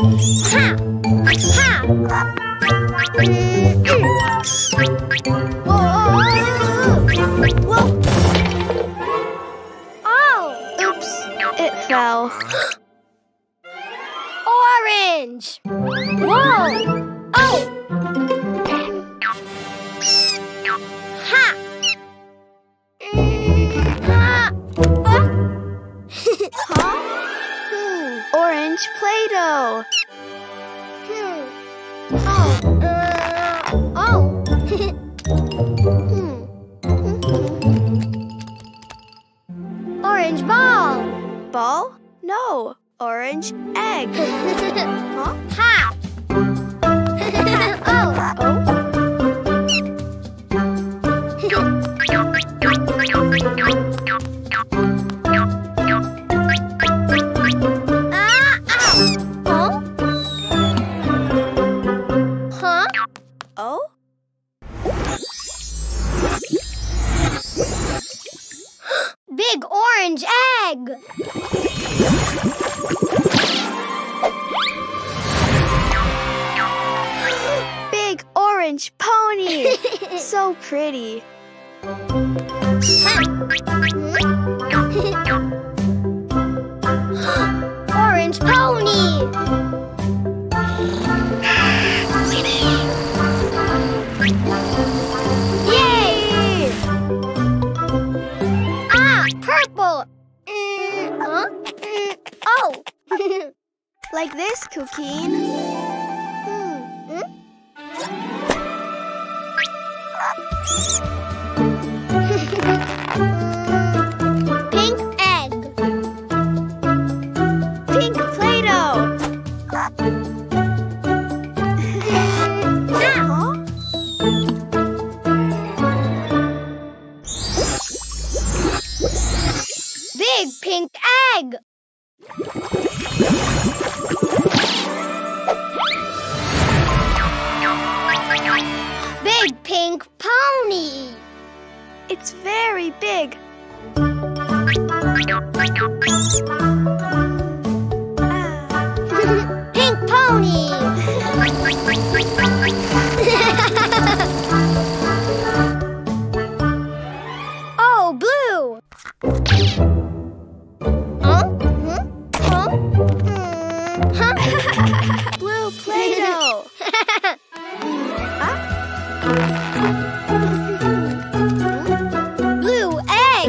Ha! Ha! Whoa. Oh! Oops, it fell. Orange! Whoa! Oh! Ha! Ha! Huh? Orange Play-Doh! Orange ball. Ball? No. Orange egg. Huh? Ha! Oh. Big orange egg! Big orange pony! So pretty! Orange pony! Like this, Cookeen. Pink egg. Pink Play-Doh. Big pink egg. Big pink pony. It's very big. Pink pony. Oh, blue. Blue Play-Doh. Blue egg.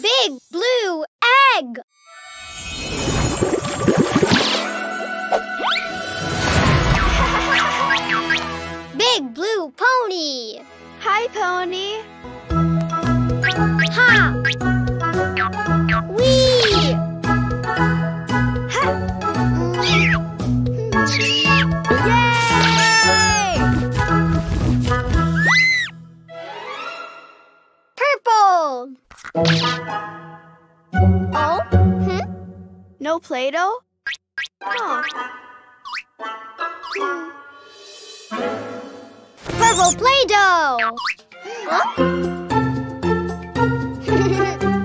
Big blue egg. Big blue pony. Hi, pony. Ha! Whee! Ha! Yay! Purple! Oh? No Play-Doh? Huh. Purple Play-Doh! Huh?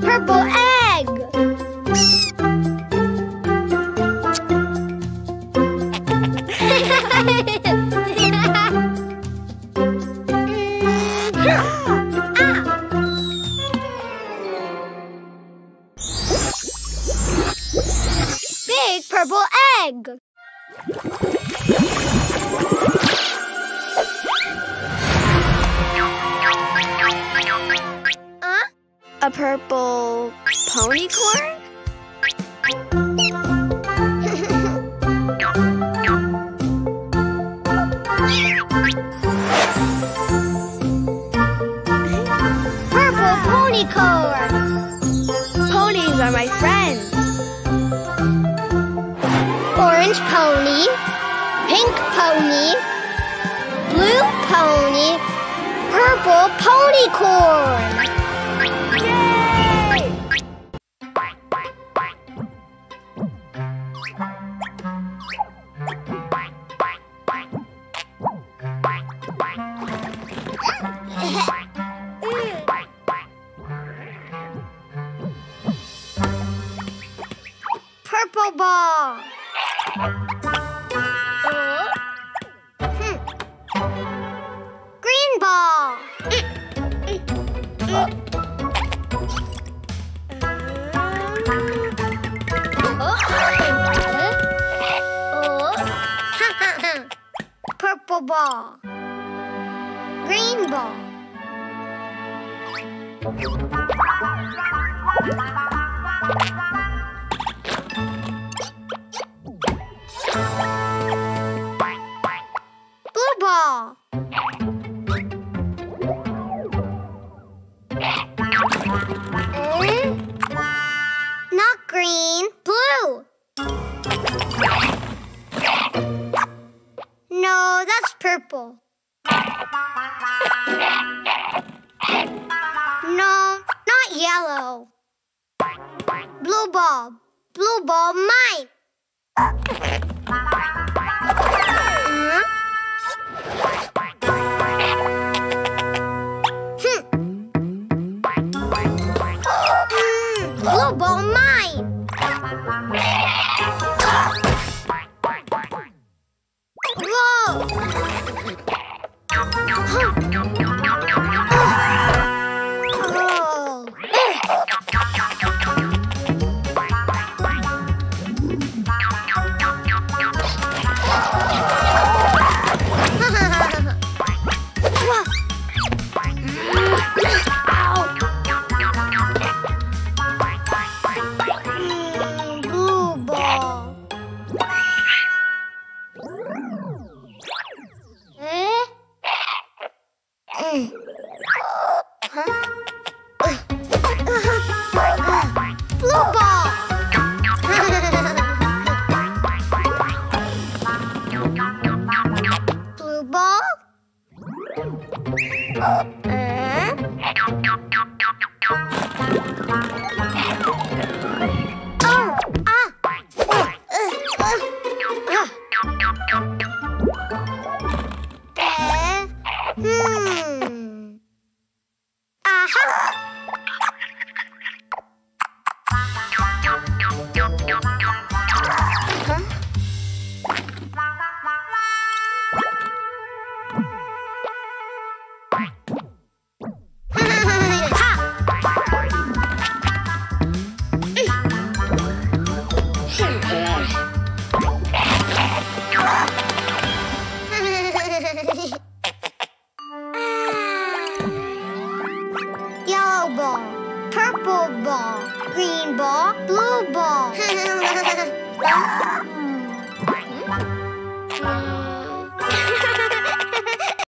Purple egg. Big purple egg. A purple ponycorn? Purple ponycorn! Ponies are my friends. Orange pony, pink pony, blue pony, purple ponycorn! Bye. ball, green ball. Blue ball. Not green, blue. No, that's purple. No, not yellow. Blue ball, mine. Blue ball, mine. Whoa! Oh. Green ball, blue ball.